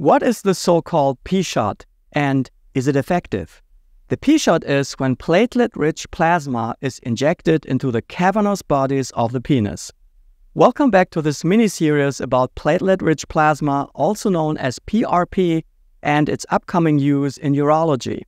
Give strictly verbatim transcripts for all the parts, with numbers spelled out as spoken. What is the so-called P-Shot and is it effective? The P-Shot is when platelet-rich plasma is injected into the cavernous bodies of the penis. Welcome back to this mini-series about platelet-rich plasma, also known as P R P, and its upcoming use in urology.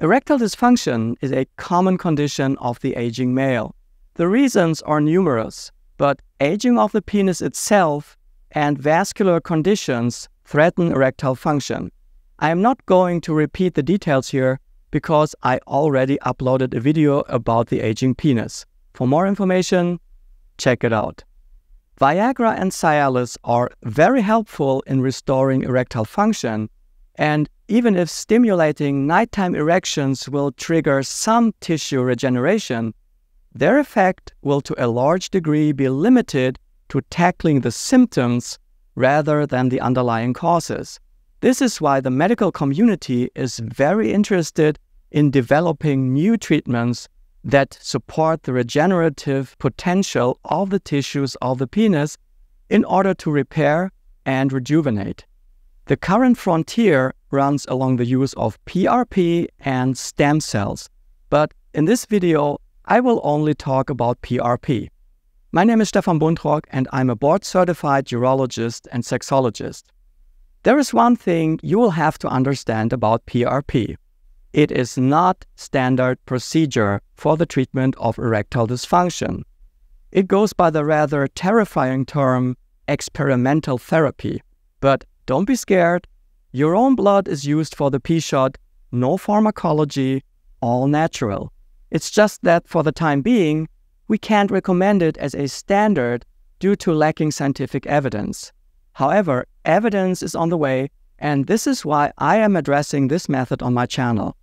Erectile dysfunction is a common condition of the aging male. The reasons are numerous, but aging of the penis itself and vascular conditions threaten erectile function. I am not going to repeat the details here, because I already uploaded a video about the aging penis. For more information, check it out. Viagra and Cialis are very helpful in restoring erectile function, and even if stimulating nighttime erections will trigger some tissue regeneration, their effect will to a large degree be limited to tackling the symptoms rather than the underlying causes. This is why the medical community is very interested in developing new treatments that support the regenerative potential of the tissues of the penis in order to repair and rejuvenate. The current frontier runs along the use of P R P and stem cells, but in this video, I will only talk about P R P. My name is Stefan Buntrock, and I'm a board-certified urologist and sexologist. There is one thing you will have to understand about P R P. It is not standard procedure for the treatment of erectile dysfunction. It goes by the rather terrifying term experimental therapy. But don't be scared, your own blood is used for the P-Shot, no pharmacology, all natural. It's just that for the time being, we can't recommend it as a standard due to lacking scientific evidence. However, evidence is on the way, and this is why I am addressing this method on my channel.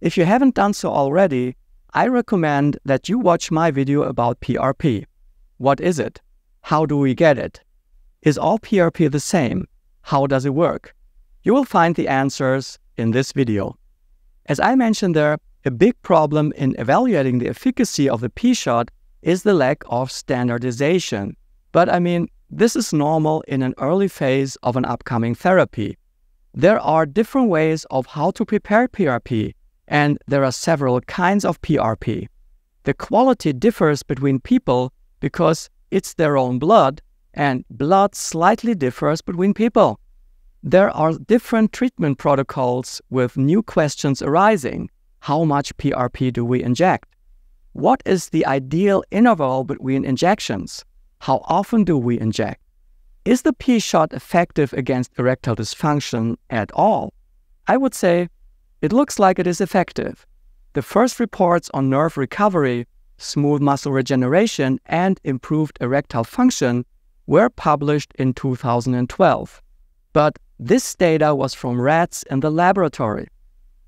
If you haven't done so already, I recommend that you watch my video about P R P. What is it? How do we get it? Is all P R P the same? How does it work? You will find the answers in this video. As I mentioned there, a big problem in evaluating the efficacy of the P-Shot is the lack of standardization. But I mean, this is normal in an early phase of an upcoming therapy. There are different ways of how to prepare P R P, and there are several kinds of P R P. The quality differs between people because it's their own blood, and blood slightly differs between people. There are different treatment protocols with new questions arising. How much P R P do we inject? What is the ideal interval between injections? How often do we inject? Is the P-Shot effective against erectile dysfunction at all? I would say it looks like it is effective. The first reports on nerve recovery, smooth muscle regeneration, and improved erectile function were published in two thousand twelve. But this data was from rats in the laboratory.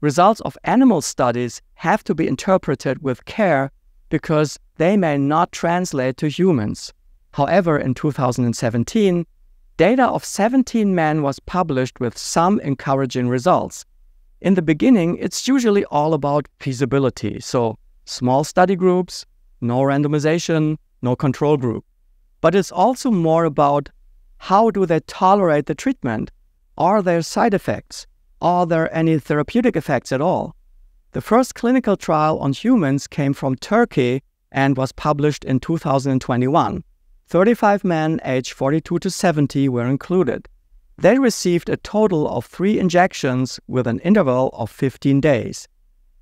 Results of animal studies have to be interpreted with care because they may not translate to humans. However, in two thousand seventeen, data of seventeen men was published with some encouraging results. In the beginning, it's usually all about feasibility, so small study groups, no randomization, no control group. But it's also more about how do they tolerate the treatment? Are there side effects? Are there any therapeutic effects at all? The first clinical trial on humans came from Turkey and was published in two thousand twenty-one. thirty-five men aged forty-two to seventy were included. They received a total of three injections with an interval of fifteen days.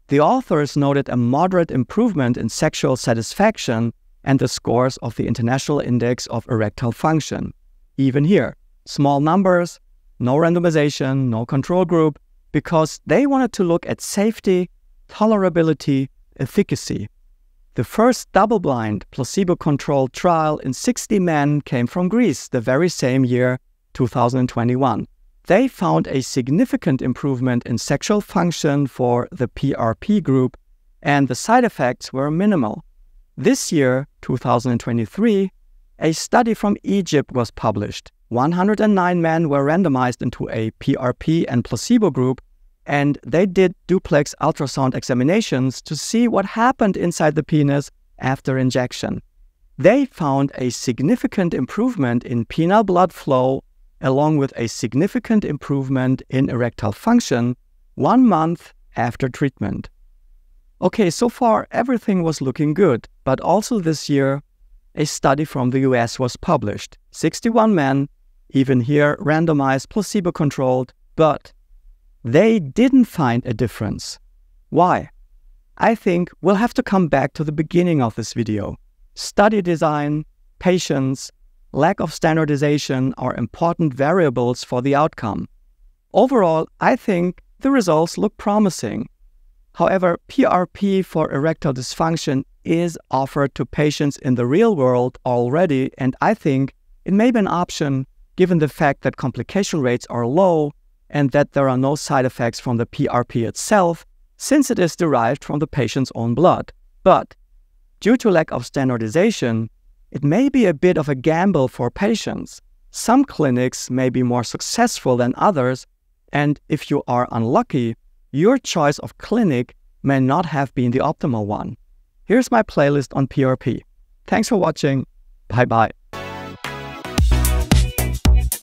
The authors noted a moderate improvement in sexual satisfaction and the scores of the International Index of Erectile Function. Even here, small numbers, no randomization, no control group, because they wanted to look at safety, tolerability, efficacy. The first double-blind, placebo-controlled trial in sixty men came from Greece the very same year, two thousand twenty-one. They found a significant improvement in sexual function for the P R P group, and the side effects were minimal. This year, two thousand twenty-three, a study from Egypt was published. one hundred nine men were randomized into a P R P and placebo group, and they did duplex ultrasound examinations to see what happened inside the penis after injection. They found a significant improvement in penile blood flow along with a significant improvement in erectile function one month after treatment. Okay, so far everything was looking good, but also this year a study from the U S was published. sixty-one men, even here randomized, placebo-controlled, but they didn't find a difference. Why? I think we'll have to come back to the beginning of this video. Study design, patients, lack of standardization are important variables for the outcome. Overall, I think the results look promising. However, P R P for erectile dysfunction is offered to patients in the real world already, and I think it may be an option given the fact that complication rates are low and that there are no side effects from the P R P itself, since it is derived from the patient's own blood. But due to lack of standardization, it may be a bit of a gamble for patients. Some clinics may be more successful than others, and if you are unlucky, your choice of clinic may not have been the optimal one. Here's my playlist on P R P. Thanks for watching. Bye-bye.